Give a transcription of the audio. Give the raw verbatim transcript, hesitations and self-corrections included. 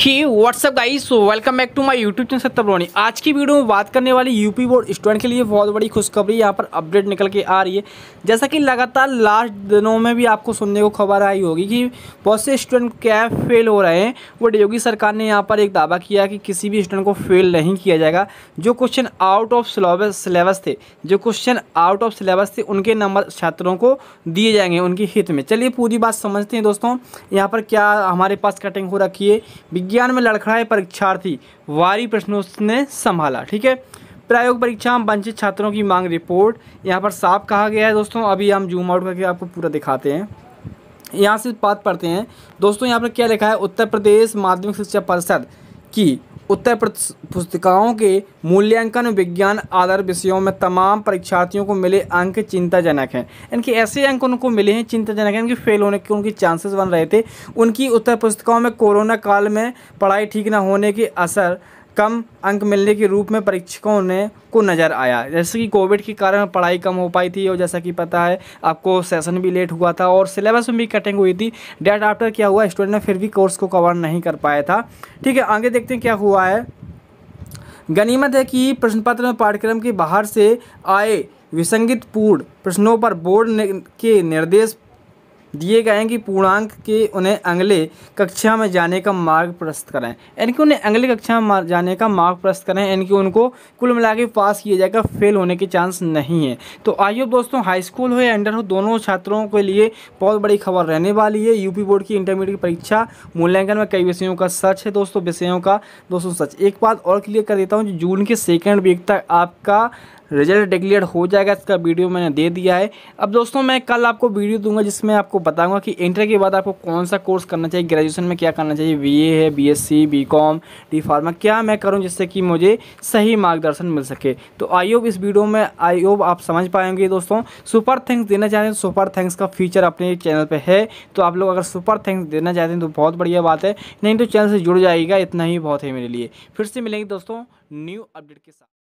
He what's up guys, welcome back to my YouTube channel सत्यप्रोनी। आज की वीडियो में बात करने वाली यूपी बोर्ड स्टूडेंट के लिए बहुत बड़ी खुशखबरी यहाँ पर अपडेट निकल के आ रही है। जैसा कि लगातार लास्ट दिनों में भी आपको सुनने को खबर आई होगी कि बहुत से स्टूडेंट क्या फेल हो रहे हैं। वो योगी सरकार ने यहाँ पर एक दावा किया कि, कि किसी भी स्टूडेंट को फेल नहीं किया जाएगा। जो question out of syllabus syllabus थे जो क्वेश्चन आउट ऑफ सिलेबस थे उनके नंबर छात्रों को दिए जाएंगे उनके हित में। चलिए पूरी बात समझते हैं दोस्तों। यहाँ पर क्या हमारे पास कटिंग हो रखी है। विज्ञान में लड़खड़ाए परीक्षार्थी, वारी प्रश्नों ने संभाला। ठीक है, प्रायोगिक परीक्षा में वंचित छात्रों की मांग रिपोर्ट यहाँ पर साफ कहा गया है दोस्तों। अभी हम जूम आउट करके आपको पूरा दिखाते हैं। यहाँ से बात पढ़ते हैं दोस्तों। यहाँ पर क्या लिखा है, उत्तर प्रदेश माध्यमिक शिक्षा परिषद की उत्तर प्रदेश पुस्तिकाओं के मूल्यांकन विज्ञान आधार विषयों में तमाम परीक्षार्थियों को मिले अंक चिंताजनक हैं। इनके ऐसे अंक उनको मिले हैं चिंताजनक हैं, इनके फेल होने के उनके चांसेस बन रहे थे। उनकी उत्तर पुस्तिकाओं में कोरोना काल में पढ़ाई ठीक न होने के असर कम अंक मिलने के रूप में परीक्षकों ने को नज़र आया। जैसे कि कोविड के कारण पढ़ाई कम हो पाई थी और जैसा कि पता है आपको सेशन भी लेट हुआ था और सिलेबस में भी कटिंग हुई थी। डेट आफ्टर क्या हुआ, स्टूडेंट ने फिर भी कोर्स को कवर नहीं कर पाया था। ठीक है, आगे देखते हैं क्या हुआ है। गनीमत है कि प्रश्न पत्र में पाठ्यक्रम के बाहर से आए विसंगतिपूर्ण प्रश्नों पर बोर्ड के निर्देश दिए गए हैं कि पूर्णांक के उन्हें अगले कक्षा में जाने का मार्ग प्रशस्त करें। यानी कि उन्हें अगले कक्षा में जाने का मार्ग प्रशस्त करें, यानी कि उनको कुल मिला के पास किया जाएगा, फेल होने के चांस नहीं है। तो आइए दोस्तों, हाई स्कूल हो या इंटर हो, दोनों छात्रों के लिए बहुत बड़ी खबर रहने वाली है। यूपी बोर्ड की इंटरमीडिएट परीक्षा मूल्यांकन में कई विषयों का सच है दोस्तों, विषयों का दोस्तों सच। एक बात और क्लियर कर देता हूँ, जून के सेकेंड वीक तक आपका रिजल्ट डिक्लेयर हो जाएगा। इसका वीडियो मैंने दे दिया है। अब दोस्तों मैं कल आपको वीडियो दूंगा जिसमें आपको बताऊंगा कि इंटर के बाद आपको कौन सा कोर्स करना चाहिए, ग्रेजुएशन में क्या करना चाहिए, बीए है, बीएससी, बीकॉम, डी फार्मा, क्या मैं करूं जिससे कि मुझे सही मार्गदर्शन मिल सके। तो आई होप इस वीडियो में आई होप आप समझ पाएंगे दोस्तों। सुपर थैंक्स देना चाहते हैं, सुपर थैंक्स का फीचर अपने चैनल पर है, तो आप लोग अगर सुपर थैंक्स देना चाहते हैं तो बहुत बढ़िया बात है, नहीं तो चैनल से जुड़ जाइएगा। इतना ही बहुत है मेरे लिए। फिर से मिलेंगे दोस्तों न्यू अपडेट के साथ।